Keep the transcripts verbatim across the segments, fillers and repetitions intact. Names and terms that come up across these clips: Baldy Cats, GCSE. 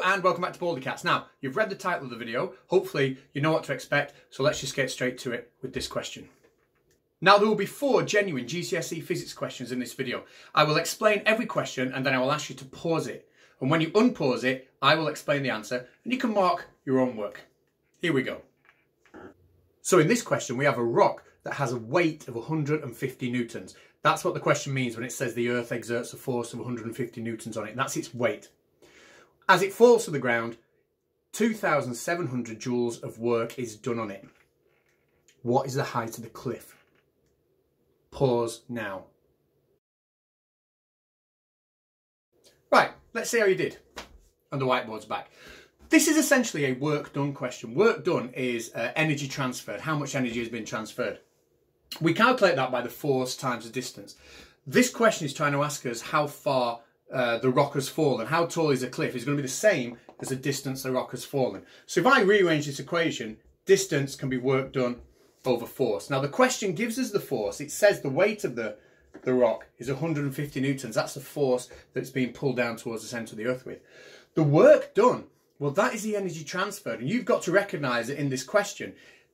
Hello and welcome back to Baldy Cats. Now, you've read the title of the video, hopefully you know what to expect, so let's just get straight to it with this question. Now there will be four genuine G C S E physics questions in this video. I will explain every question and then I will ask you to pause it. And when you unpause it, I will explain the answer and you can mark your own work. Here we go. So in this question we have a rock that has a weight of one hundred fifty newtons. That's what the question means when it says the earth exerts a force of one hundred fifty newtons on it. That's its weight. As it falls to the ground, two thousand seven hundred joules of work is done on it. What is the height of the cliff? Pause now. Right, let's see how you did. And the whiteboard's back. This is essentially a work done question. Work done is uh, energy transferred, how much energy has been transferred. We calculate that by the force times the distance. This question is trying to ask us how far Uh, the rock has fallen. How tall is a cliff? It's going to be the same as the distance the rock has fallen. So if I rearrange this equation, distance can be work done over force. Now the question gives us the force. It says the weight of the, the rock is one hundred fifty newtons. That's the force that's being pulled down towards the centre of the earth with. The work done, well, that is the energy transferred. And you've got to recognise that in this question,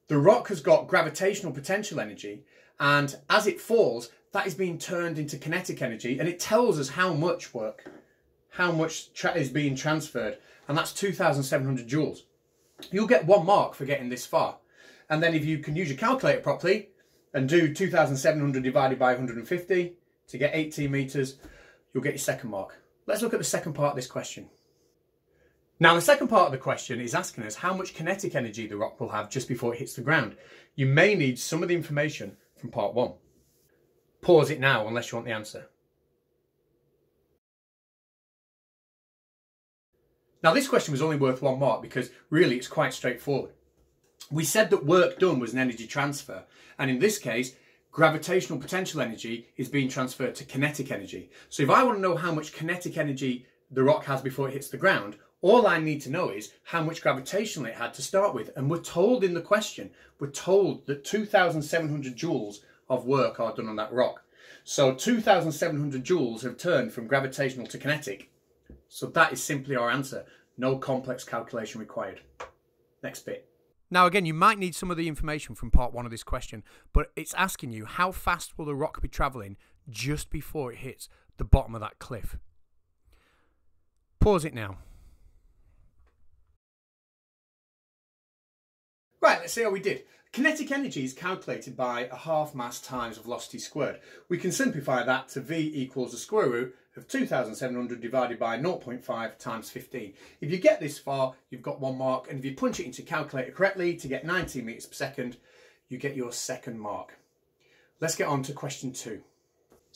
the rock has got gravitational potential energy, and as it falls, that is being turned into kinetic energy, and it tells us how much work, how much is being transferred, and that's two thousand seven hundred joules. You'll get one mark for getting this far. And then if you can use your calculator properly and do two thousand seven hundred divided by one hundred fifty to get eighteen meters, you'll get your second mark. Let's look at the second part of this question. Now the second part of the question is asking us how much kinetic energy the rock will have just before it hits the ground. You may need some of the information from part one. Pause it now unless you want the answer. Now this question was only worth one mark because really it's quite straightforward. We said that work done was an energy transfer, and in this case gravitational potential energy is being transferred to kinetic energy. So if I want to know how much kinetic energy the rock has before it hits the ground, all I need to know is how much gravitational it had to start with, and we're told in the question, we're told that two thousand seven hundred joules of work are done on that rock. So two thousand seven hundred joules have turned from gravitational to kinetic. So that is simply our answer. No complex calculation required. Next bit. Now again, you might need some of the information from part one of this question, but it's asking you how fast will the rock be travelling just before it hits the bottom of that cliff. Pause it now. Right, let's see how we did. Kinetic energy is calculated by a half mass times velocity squared. We can simplify that to V equals the square root of two thousand seven hundred divided by zero point five times fifteen. If you get this far, you've got one mark, and if you punch it into calculator correctly to get nineteen meters per second, you get your second mark. Let's get on to question two.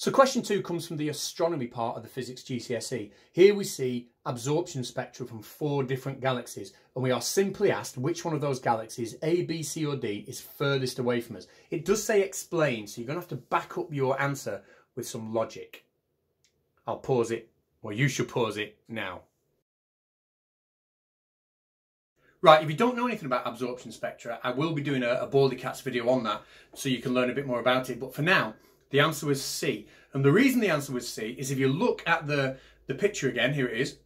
So question two comes from the astronomy part of the physics G C S E. Here we see absorption spectra from four different galaxies, and we are simply asked which one of those galaxies, A, B, C or D, is furthest away from us. It does say explain, so you're going to have to back up your answer with some logic. I'll pause it, or you should pause it now. Right, if you don't know anything about absorption spectra, I will be doing a, a Baldy Cats video on that, so you can learn a bit more about it, but for now, the answer was C. And the reason the answer was C is if you look at the, the picture again, here it is,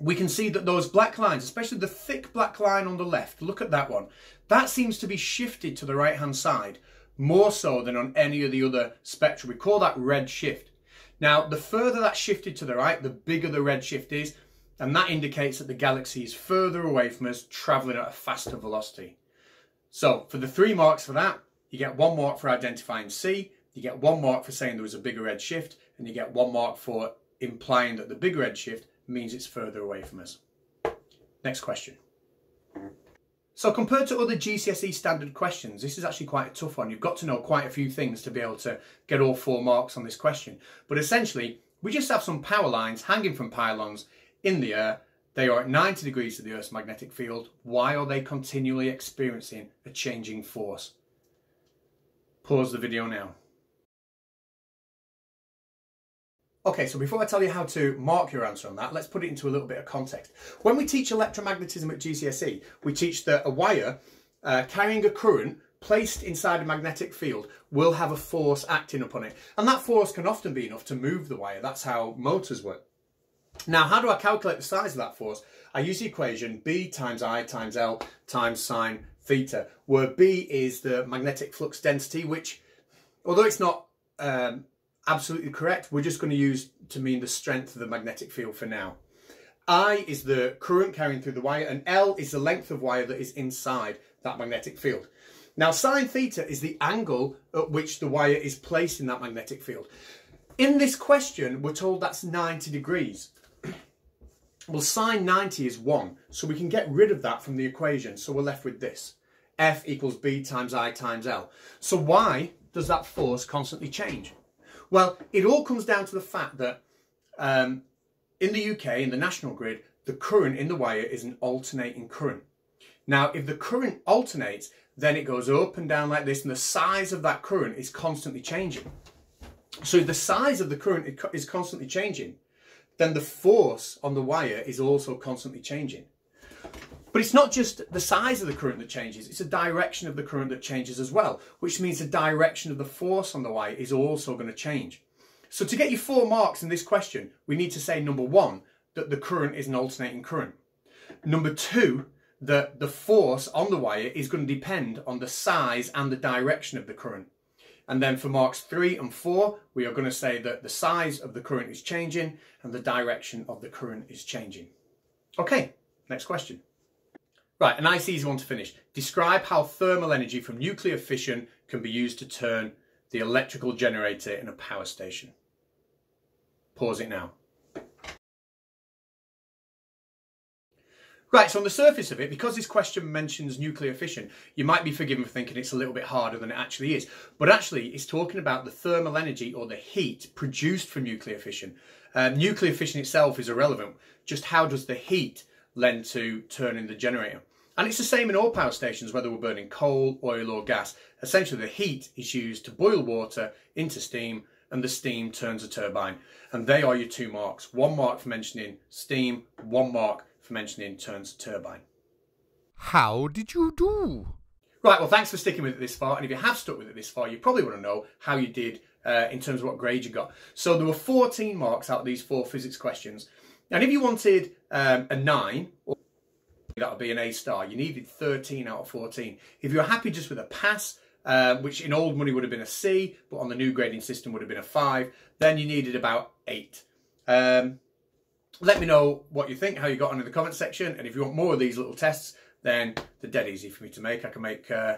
we can see that those black lines, especially the thick black line on the left, look at that one, that seems to be shifted to the right-hand side more so than on any of the other spectra. We call that red shift. Now, the further that's shifted to the right, the bigger the red shift is, and that indicates that the galaxy is further away from us, travelling at a faster velocity. So, for the three marks for that, you get one mark for identifying C, you get one mark for saying there was a bigger red shift, and you get one mark for implying that the bigger red shift means it's further away from us. Next question. So compared to other G C S E standard questions, this is actually quite a tough one. You've got to know quite a few things to be able to get all four marks on this question. But essentially, we just have some power lines hanging from pylons in the air. They are at ninety degrees to the Earth's magnetic field. Why are they continually experiencing a changing force? Pause the video now. Okay, so before I tell you how to mark your answer on that, let's put it into a little bit of context. When we teach electromagnetism at G C S E, we teach that a wire uh, carrying a current placed inside a magnetic field will have a force acting upon it. And that force can often be enough to move the wire. That's how motors work. Now, how do I calculate the size of that force? I use the equation B times I times L times sine theta, where B is the magnetic flux density, which, although it's not um, absolutely correct, we're just going to use to mean the strength of the magnetic field for now. I is the current carrying through the wire, and L is the length of wire that is inside that magnetic field. Now, sine theta is the angle at which the wire is placed in that magnetic field. In this question, we're told that's ninety degrees. Well, sine ninety is one, so we can get rid of that from the equation. So we're left with this. F equals B times I times L. So why does that force constantly change? Well, it all comes down to the fact that um, in the U K, in the national grid, the current in the wire is an alternating current. Now, if the current alternates, then it goes up and down like this, and the size of that current is constantly changing. So if the size of the current is constantly changing, then the force on the wire is also constantly changing. But it's not just the size of the current that changes, it's the direction of the current that changes as well, which means the direction of the force on the wire is also going to change. So to get you four marks in this question, we need to say, number one, that the current is an alternating current. Number two, that the force on the wire is going to depend on the size and the direction of the current. And then for marks three and four, we are going to say that the size of the current is changing and the direction of the current is changing. Okay, next question. Right, a nice easy one to finish. Describe how thermal energy from nuclear fission can be used to turn the electrical generator in a power station. Pause it now. Right, so on the surface of it, because this question mentions nuclear fission, you might be forgiven for thinking it's a little bit harder than it actually is. But actually, it's talking about the thermal energy or the heat produced from nuclear fission. Uh, nuclear fission itself is irrelevant. Just how does the heat lend to turning the generator? And it's the same in all power stations, whether we're burning coal, oil or gas. Essentially, the heat is used to boil water into steam, and the steam turns a turbine. And they are your two marks. One mark for mentioning steam, one mark for mentioning turns turbine. How did you do? Right, well, thanks for sticking with it this far, and if you have stuck with it this far, you probably want to know how you did uh, in terms of what grade you got. So there were fourteen marks out of these four physics questions, and if you wanted um, a nine, or that would be an A star, you needed thirteen out of fourteen. If you were happy just with a pass, uh, which in old money would have been a C, but on the new grading system would have been a five, then you needed about eight. Um, Let me know what you think, how you got on in the comment section, and if you want more of these little tests, then they're dead easy for me to make. I can make uh,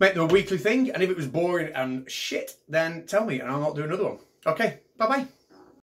make them a weekly thing, and if it was boring and shit, then tell me, and I'll not do another one. Okay, bye-bye.